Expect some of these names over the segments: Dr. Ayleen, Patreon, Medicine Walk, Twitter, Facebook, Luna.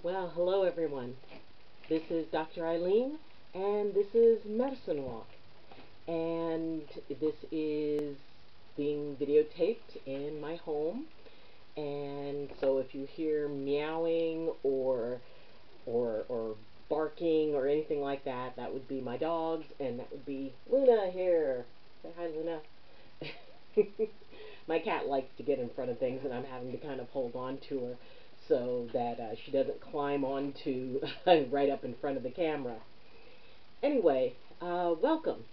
Well, hello everyone. This is Dr. Ayleen, and this is Medicine Walk. And this is being videotaped in my home. And so if you hear meowing or barking or anything like that, that would be my dogs, and that would be Luna here. Say hi, Luna. My cat likes to get in front of things, and I'm having to kind of hold on to her so that she doesn't climb onto right up in front of the camera. Anyway, welcome,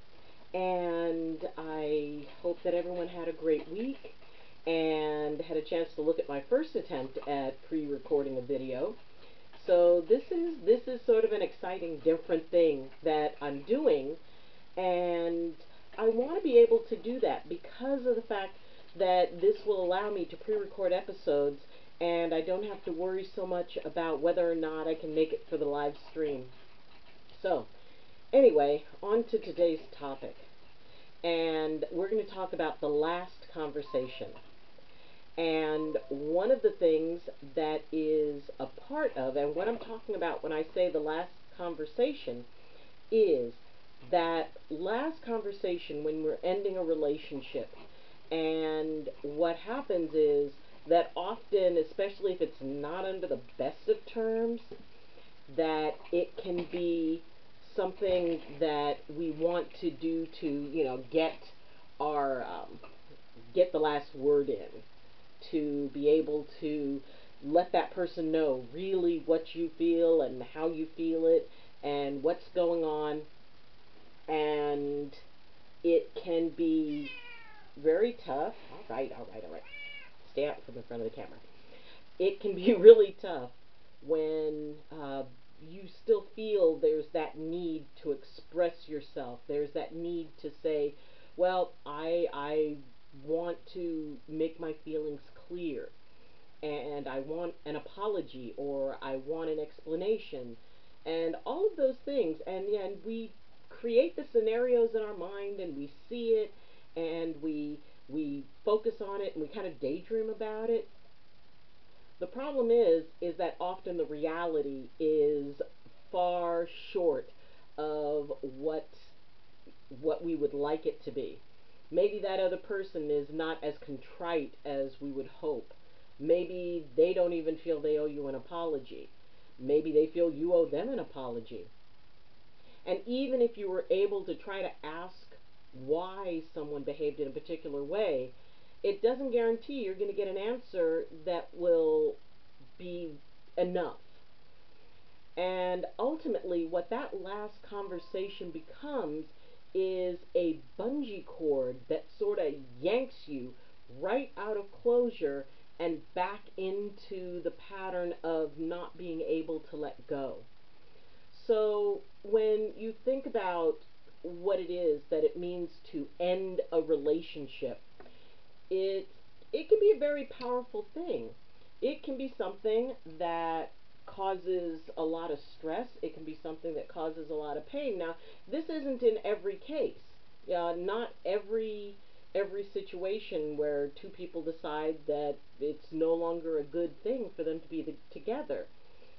and I hope that everyone had a great week and had a chance to look at my first attempt at pre-recording a video. So this is sort of an exciting, different thing that I'm doing, and I want to be able to do that because of the fact that this will allow me to pre-record episodes, and I don't have to worry so much about whether or not I can make it for the live stream. So, anyway, on to today's topic. And we're going to talk about the last conversation. And one of the things that is a part of, and what I'm talking about when I say the last conversation, is that last conversation when we're ending a relationship. And what happens is that often, especially if it's not under the best of terms, that it can be something that we want to do to, you know, get the last word in, to be able to let that person know really what you feel and how you feel it and what's going on. And it can be very tough. All right. Stay out from in front of the camera. It can be really tough when you still feel there's that need to express yourself. There's that need to say, well, I want to make my feelings clear, and I want an apology, or I want an explanation, and all of those things. And we create the scenarios in our mind, and we see it, and we focus on it, and we kind of daydream about it. The problem is that often the reality is far short of what we would like it to be. Maybe that other person is not as contrite as we would hope. Maybe they don't even feel they owe you an apology. Maybe they feel you owe them an apology. And even if you were able to try to ask why someone behaved in a particular way, it doesn't guarantee you're going to get an answer that will be enough. And ultimately, what that last conversation becomes is a bungee cord that sort of yanks you right out of closure and back into the pattern of not being able to let go. So when you think about what it is that it means to end a relationship, it can be a very powerful thing. It can be something that causes a lot of stress. It can be something that causes a lot of pain. Now, this isn't in every case. Not every situation where two people decide that it's no longer a good thing for them to be together.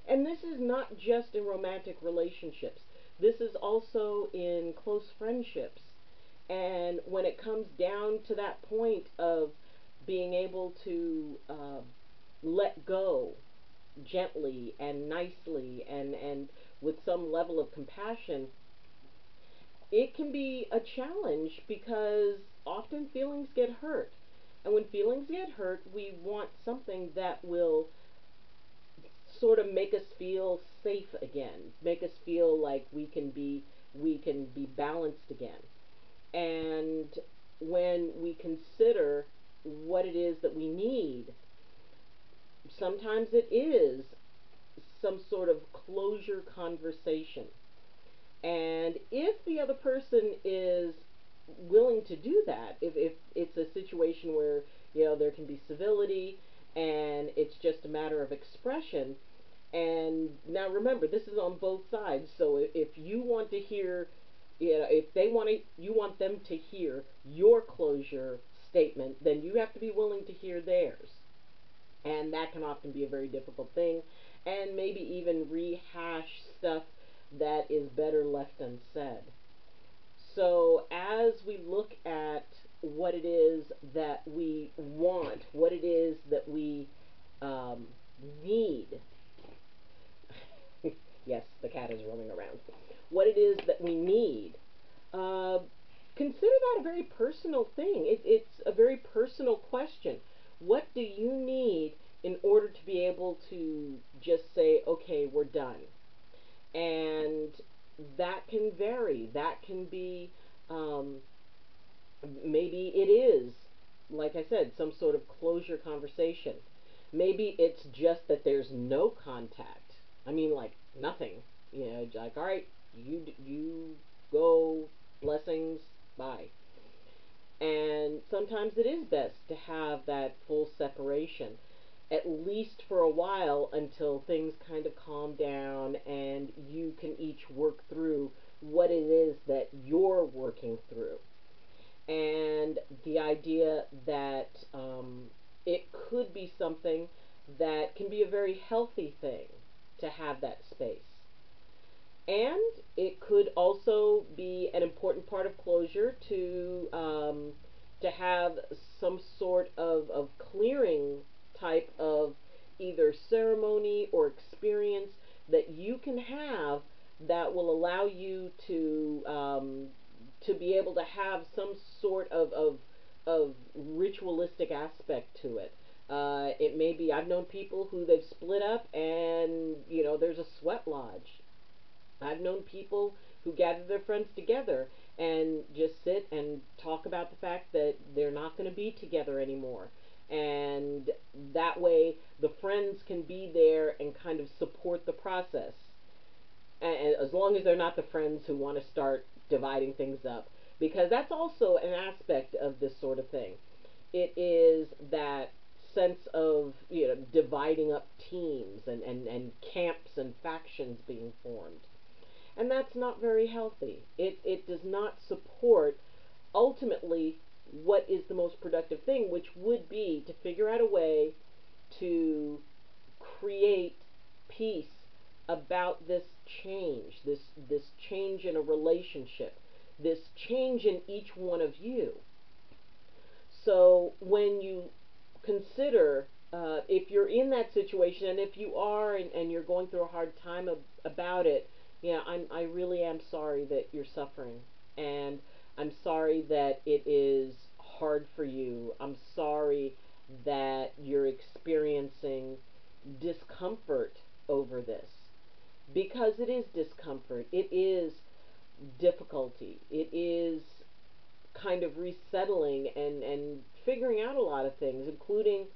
And this is not just in romantic relationships. This is also in close friendships. And when it comes down to that point of being able to let go gently and nicely and with some level of compassion, it can be a challenge because often feelings get hurt. And when feelings get hurt, we want something that will sort of make us feel safe again, make us feel like we can be balanced again. And when we consider what it is that we need, sometimes it is some sort of closure conversation. And if the other person is willing to do that, if it's a situation where, you know, there can be civility and it's just a matter of expression. And now remember, this is on both sides. So if you want to hear, you know, if they want to, you want them to hear your closure statement, then you have to be willing to hear theirs. And that can often be a very difficult thing. And maybe even rehash stuff that is better left unsaid. So as we look at what it is that we want, what it is that we need, yes, the cat is roaming around, what it is that we need, consider that a very personal thing. It's a very personal question. What do you need in order to be able to just say, okay, we're done? And that can vary. That can be, maybe it is, like I said, some sort of closure conversation. Maybe it's just that there's no contact. I mean, like, nothing. You know, like, all right, you go, blessings, bye. And sometimes it is best to have that full separation, at least for a while, until things kind of calm down and you can each work through what it is that you're working through. And the idea that it could be something that can be a very healthy thing to have that space. And it could also be an important part of closure to have some sort of clearing type of either ceremony or experience that you can have that will allow you to be able to have some sort of ritualistic aspect to it. It may be, I've known people who they've split up and, you know, there's a sweat lodge. I've known people who gather their friends together and just sit and talk about the fact that they're not going to be together anymore. And that way the friends can be there and kind of support the process. And as long as they're not the friends who want to start dividing things up. Because that's also an aspect of this sort of thing. It is that sense of, you know, dividing up teams and camps and factions being formed. And that's not very healthy. It does not support, ultimately, what is the most productive thing, which would be to figure out a way to create peace about this change, this change in a relationship, this change in each one of you. So when you consider, if you're in that situation, and if you are and you're going through a hard time about it, yeah, I really am sorry that you're suffering, and I'm sorry that it is hard for you. I'm sorry that you're experiencing discomfort over this, because it is discomfort. It is difficulty. It is kind of resettling and figuring out a lot of things, including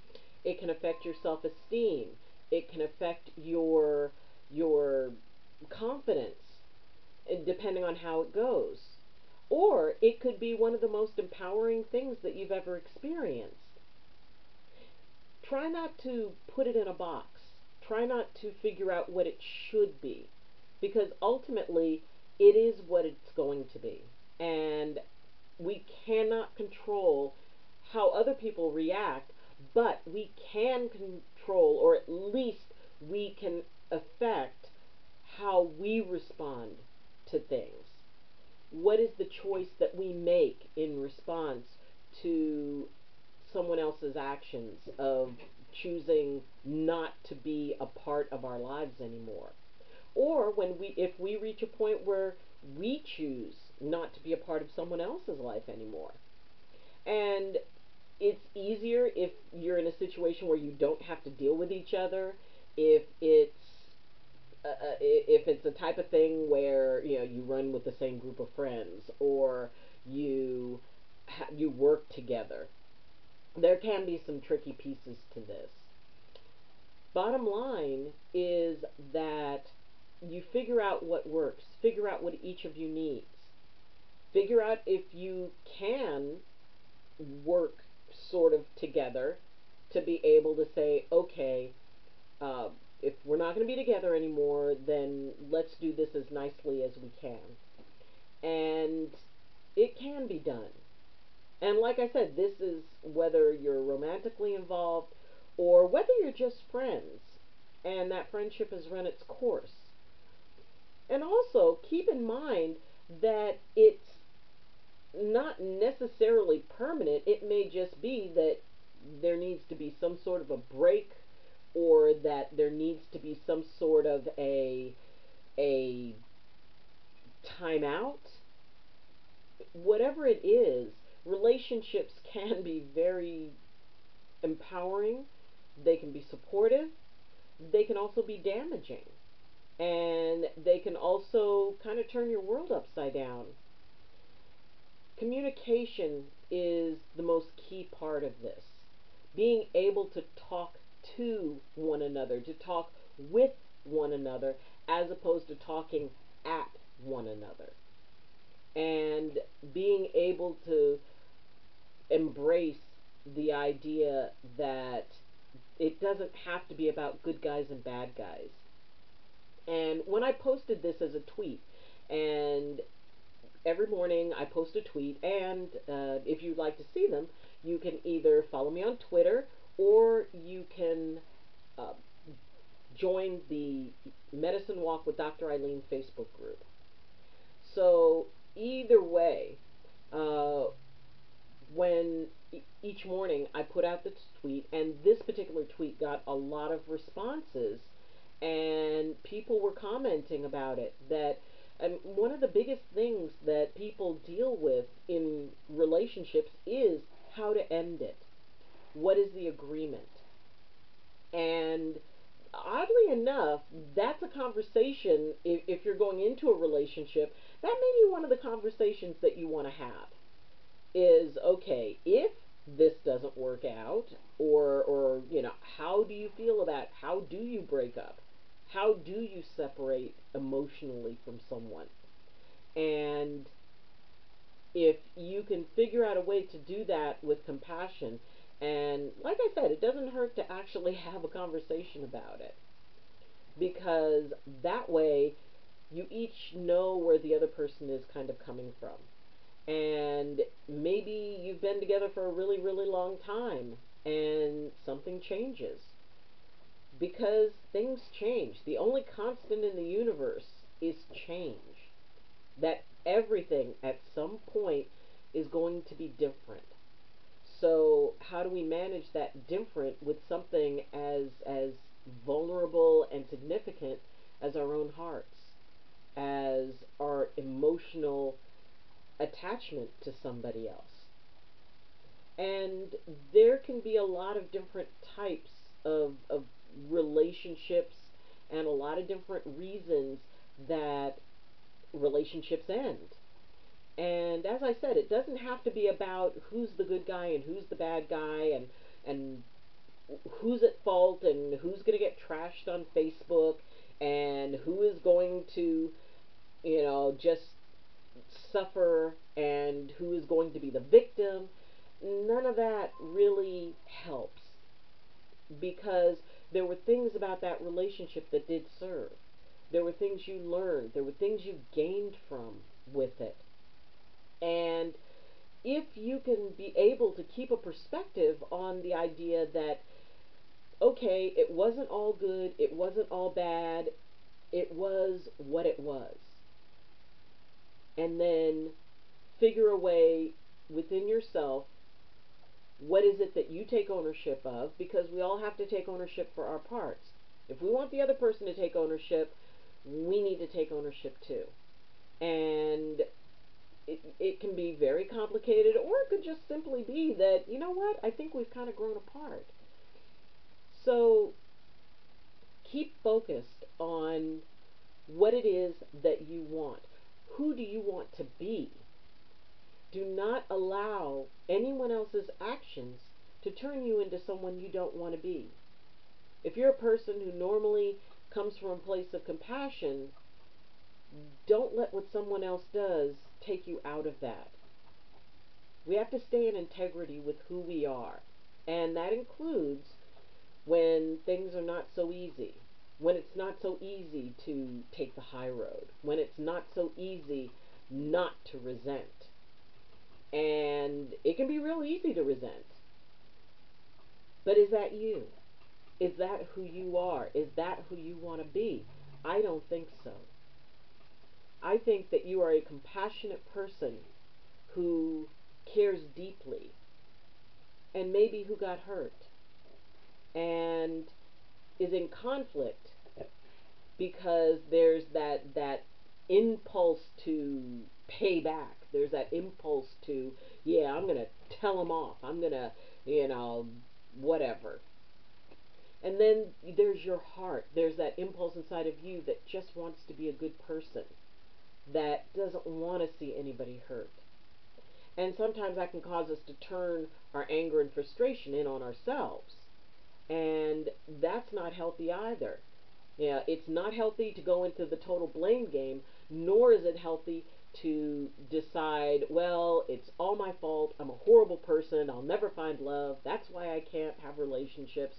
it can affect your self-esteem. It can affect your confidence, depending on how it goes. Or it could be one of the most empowering things that you've ever experienced. Try not to put it in a box. Try not to figure out what it should be, because ultimately it is what it's going to be. And we cannot control how other people react, but we can control, or at least we can affect how we respond to things. What is the choice that we make in response to someone else's actions of choosing not to be a part of our lives anymore? Or when if we reach a point where we choose not to be a part of someone else's life anymore. And it's easier if you're in a situation where you don't have to deal with each other, if it's a type of thing where, you know, you run with the same group of friends, or you work together. There can be some tricky pieces to this. Bottom line is that you figure out what works. Figure out what each of you needs. Figure out if you can work sort of together to be able to say, okay, if we're not going to be together anymore, then let's do this as nicely as we can. And it can be done. And like I said, this is whether you're romantically involved or whether you're just friends and that friendship has run its course. And also keep in mind that it's not necessarily permanent. It may just be that there needs to be some sort of a break, or that there needs to be some sort of a timeout. Whatever it is, relationships can be very empowering. They can be supportive. They can also be damaging. And they can also kind of turn your world upside down. Communication is the most key part of this. Being able to talk to one another, to talk with one another, as opposed to talking at one another. And being able to embrace the idea that it doesn't have to be about good guys and bad guys. And when I posted this as a tweet, and every morning I post a tweet, and if you'd like to see them, you can either follow me on Twitter, or you can join the Medicine Walk with Dr. Ayleen Facebook group. So either way, when each morning I put out the tweet, and this particular tweet got a lot of responses, and people were commenting about it. And one of the biggest things that people deal with in relationships is how to end it. What is the agreement? And oddly enough, that's a conversation, if you're going into a relationship, that may be one of the conversations that you want to have. Is, okay, if this doesn't work out, or you know, how do you feel about it? How do you break up? How do you separate emotionally from someone? And if you can figure out a way to do that with compassion, and like I said, it doesn't hurt to actually have a conversation about it, because that way you each know where the other person is kind of coming from. And maybe you've been together for a really, really long time and something changes, because things change. The only constant in the universe is change. That everything at some point is going to be different. So how do we manage that different with something as vulnerable and significant as our own hearts, as our emotional attachment to somebody else? And there can be a lot of different types of relationships, and a lot of different reasons that relationships end. And as I said, it doesn't have to be about who's the good guy and who's the bad guy, and who's at fault, and who's going to get trashed on Facebook, and who is going to, you know, just suffer, and who is going to be the victim. None of that really helps, because there were things about that relationship that did serve. There were things you learned. There were things you gained from with it. And if you can be able to keep a perspective on the idea that, okay, it wasn't all good, it wasn't all bad, it was what it was. And then figure a way within yourself, what is it that you take ownership of? Because we all have to take ownership for our parts. If we want the other person to take ownership, we need to take ownership too. And it can be very complicated, or it could just simply be that, you know what, I think we've kind of grown apart. So keep focused on what it is that you want. Who do you want to be? Do not allow anyone else's actions to turn you into someone you don't want to be. If you're a person who normally comes from a place of compassion, don't let what someone else does take you out of that. We have to stay in integrity with who we are, and that includes when things are not so easy, when it's not so easy to take the high road, when it's not so easy not to resent. And it can be real easy to resent, but is that you? Is that who you are? Is that who you want to be? I don't think so. I think that you are a compassionate person who cares deeply and maybe who got hurt and is in conflict because there's that impulse to pay back. There's that impulse to, yeah, I'm going to tell them off. I'm going to, whatever. And then there's your heart. There's that impulse inside of you that just wants to be a good person, that doesn't want to see anybody hurt. And sometimes that can cause us to turn our anger and frustration in on ourselves. And that's not healthy either. Yeah, it's not healthy to go into the total blame game, nor is it healthy to decide, well, it's all my fault, I'm a horrible person, I'll never find love, that's why I can't have relationships.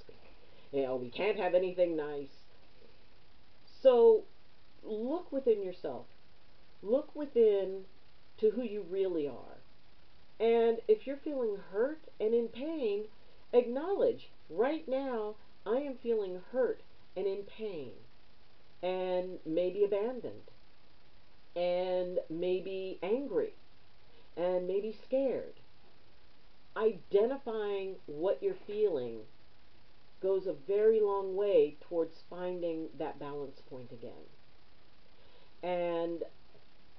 We can't have anything nice. So look within yourself. Look within to who you really are. And if you're feeling hurt and in pain, acknowledge, right now, I am feeling hurt and in pain and maybe abandoned and maybe angry and maybe scared. Identifying what you're feeling goes a very long way towards finding that balance point again. And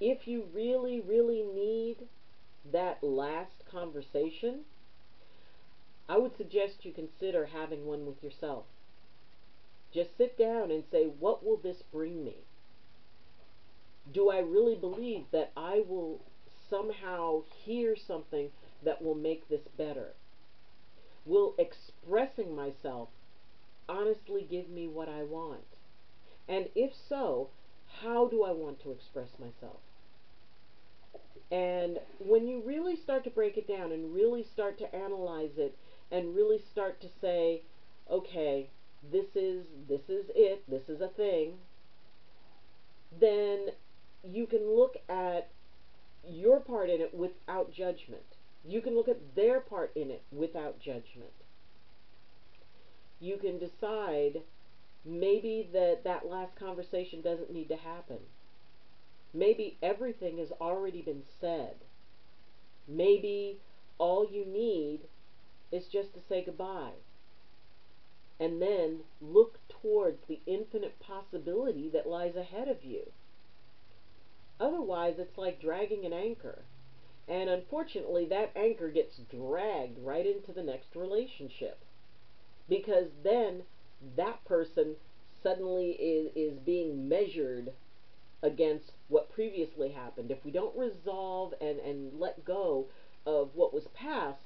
if you really, really need that last conversation, I would suggest you consider having one with yourself. Just sit down and say, what will this bring me? Do I really believe that I will somehow hear something that will make this better? Will expressing myself honestly give me what I want? And if so, how do I want to express myself? And when you really start to break it down and really start to analyze it and really start to say, okay, this is it, this is a thing, then you can look at your part in it without judgment. You can look at their part in it without judgment. You can decide maybe that last conversation doesn't need to happen. Maybe everything has already been said. Maybe all you need is just to say goodbye. And then look towards the infinite possibility that lies ahead of you. Otherwise, it's like dragging an anchor. And unfortunately, that anchor gets dragged right into the next relationship. Because then that person suddenly is being measured against what previously happened. If we don't resolve and let go of what was past,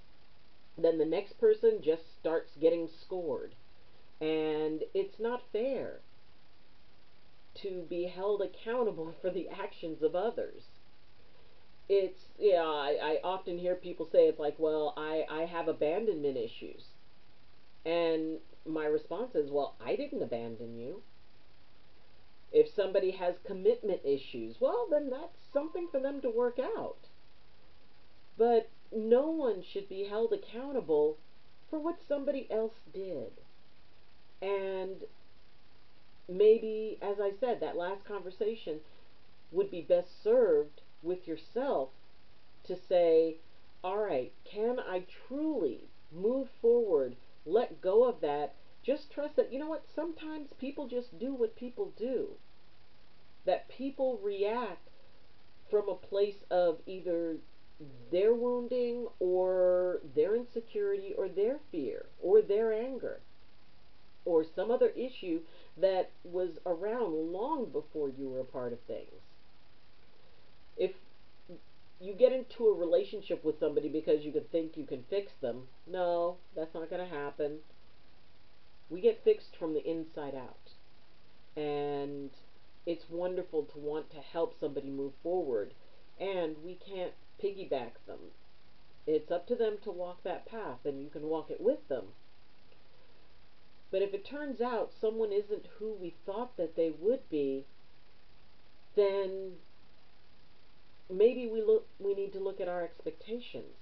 then the next person just starts getting scored. And it's not fair to be held accountable for the actions of others. It's, I often hear people say it's like, well, I have abandonment issues. And my response is, well, I didn't abandon you. If somebody has commitment issues, well, then that's something for them to work out. But no one should be held accountable for what somebody else did. And maybe, as I said, that last conversation would be best served with yourself to say, all right, can I truly move forward, let go of that, just trust that, sometimes people just do what people do, that people react from a place of either their wounding or their insecurity or their fear or their anger or some other issue that was around long before you were a part of things. If you get into a relationship with somebody because you could think you can fix them, no, that's not going to happen. We get fixed from the inside out. And it's wonderful to want to help somebody move forward. And we can't piggyback them. It's up to them to walk that path, and you can walk it with them. But if it turns out someone isn't who we thought that they would be, then maybe we need to look at our expectations,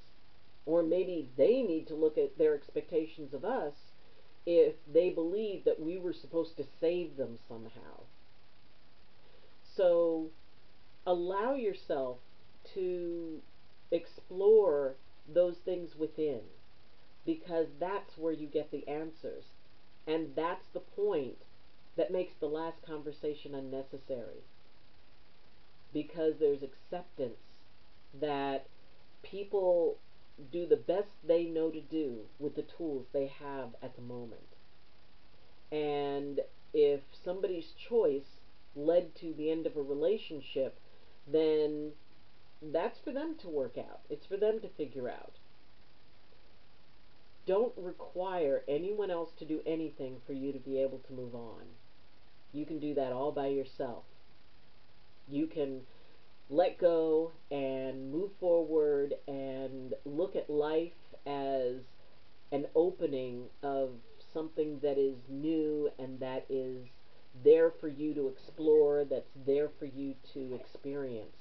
or maybe they need to look at their expectations of us if they believed that we were supposed to save them somehow. So allow yourself to explore those things within, because that's where you get the answers. And that's the point that makes the last conversation unnecessary, because there's acceptance that people do the best they know to do with the tools they have at the moment. And if somebody's choice led to the end of a relationship, then that's for them to work out. It's for them to figure out. Don't require anyone else to do anything for you to be able to move on. You can do that all by yourself. You can let go and move forward and look at life as an opening of something that is new and that is there for you to explore, that's there for you to experience.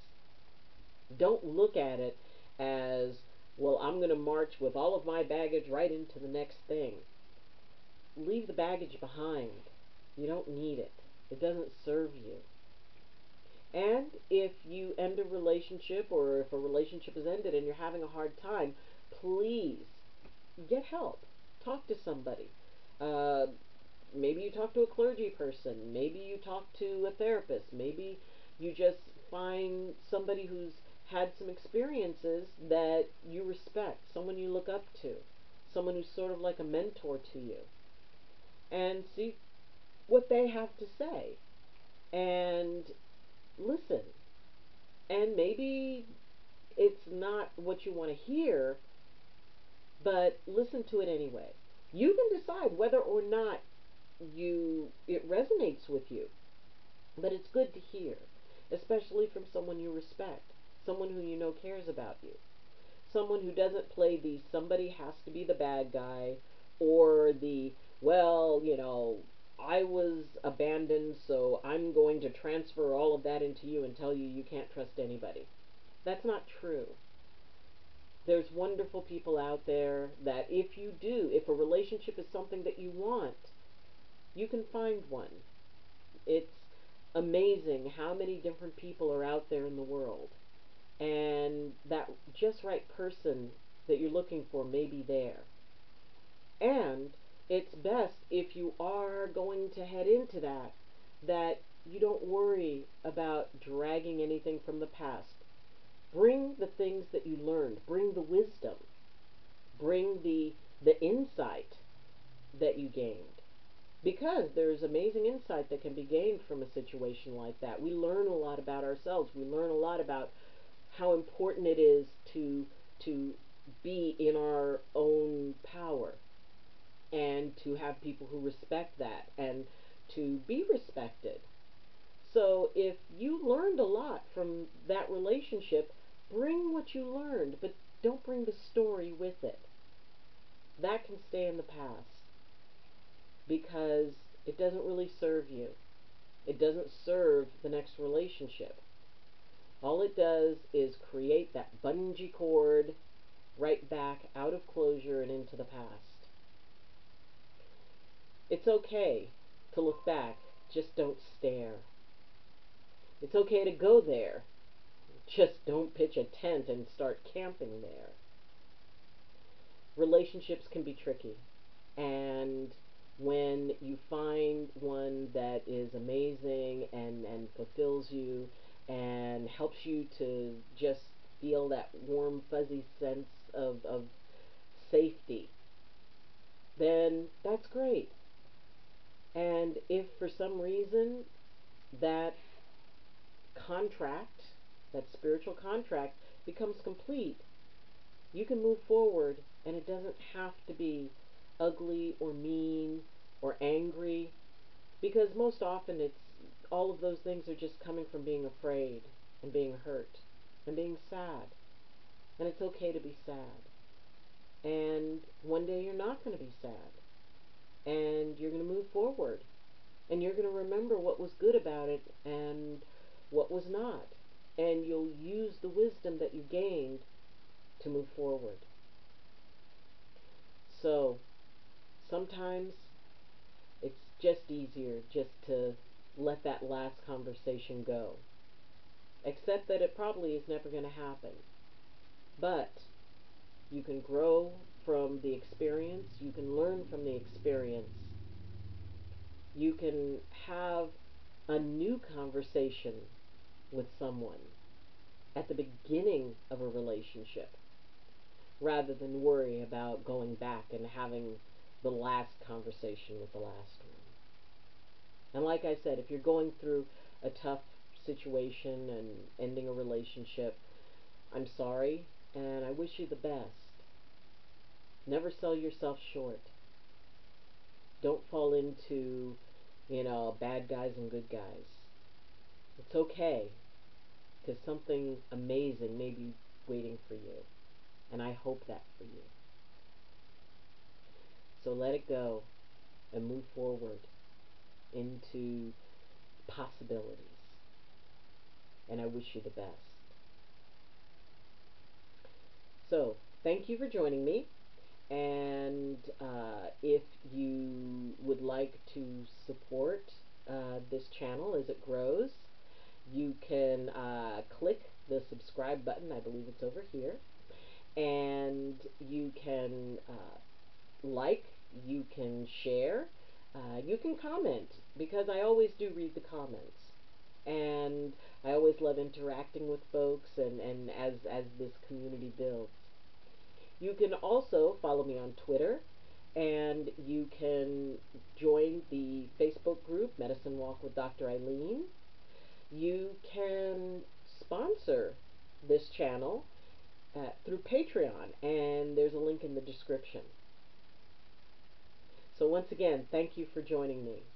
Don't look at it as, well, I'm going to march with all of my baggage right into the next thing. Leave the baggage behind. You don't need it. It doesn't serve you. And if you end a relationship, or if a relationship is ended and you're having a hard time, please get help. Talk to somebody. Maybe you talk to a clergy person. Maybe you talk to a therapist. Maybe you just find somebody who's had some experiences that you respect, someone you look up to, someone who's sort of like a mentor to you, and see what they have to say. And listen, and maybe it's not what you want to hear, but listen to it anyway. You can decide whether or not it resonates with you, but it's good to hear, especially from someone you respect, someone who you know cares about you, someone who doesn't play the somebody has to be the bad guy, or the, well, you know, I was abandoned, so I'm going to transfer all of that into you and tell you you can't trust anybody. That's not true. There's wonderful people out there that if you do, if a relationship is something that you want, you can find one. It's amazing how many different people are out there in the world. And that just right person that you're looking for may be there. And it's best, if you are going to head into that, that you don't worry about dragging anything from the past. Bring the things that you learned. Bring the wisdom. Bring the insight that you gained. Because there's amazing insight that can be gained from a situation like that. We learn a lot about ourselves. We learn a lot about how important it is to be in our own power, and to have people who respect that, and to be respected. So if you learned a lot from that relationship, bring what you learned, but don't bring the story with it. That can stay in the past, because it doesn't really serve you. It doesn't serve the next relationship. All it does is create that bungee cord right back out of closure and into the past. It's okay to look back, just don't stare. It's okay to go there, just don't pitch a tent and start camping there. Relationships can be tricky, and when you find one that is amazing and fulfills you, and helps you to just feel that warm, fuzzy sense of safety, then that's great. And if for some reason that contract, that spiritual contract, becomes complete, you can move forward, and it doesn't have to be ugly or mean or angry, because most often it's all of those things are just coming from being afraid and being hurt and being sad. And it's okay to be sad. And one day you're not going to be sad. And you're going to move forward. And you're going to remember what was good about it and what was not. And you'll use the wisdom that you gained to move forward. So sometimes just easier just to let that last conversation go. Except that it probably is never going to happen. But you can grow from the experience. You can learn from the experience. You can have a new conversation with someone at the beginning of a relationship, rather than worry about going back and having the last conversation with the last one. And like I said, if you're going through a tough situation and ending a relationship, I'm sorry, and I wish you the best. Never sell yourself short. Don't fall into, bad guys and good guys. It's okay, because something amazing may be waiting for you. And I hope that for you. So let it go and move forward into possibilities. And I wish you the best. So, thank you for joining me. And if you would like to support this channel as it grows, you can click the subscribe button. I believe it's over here. And you can you can share, you can comment, because I always do read the comments. And I always love interacting with folks and as this community builds. You can also follow me on Twitter, and you can join the Facebook group, Medicine Walk with Dr. Ayleen. You can sponsor this channel through Patreon, and there's a link in the description. So once again, thank you for joining me.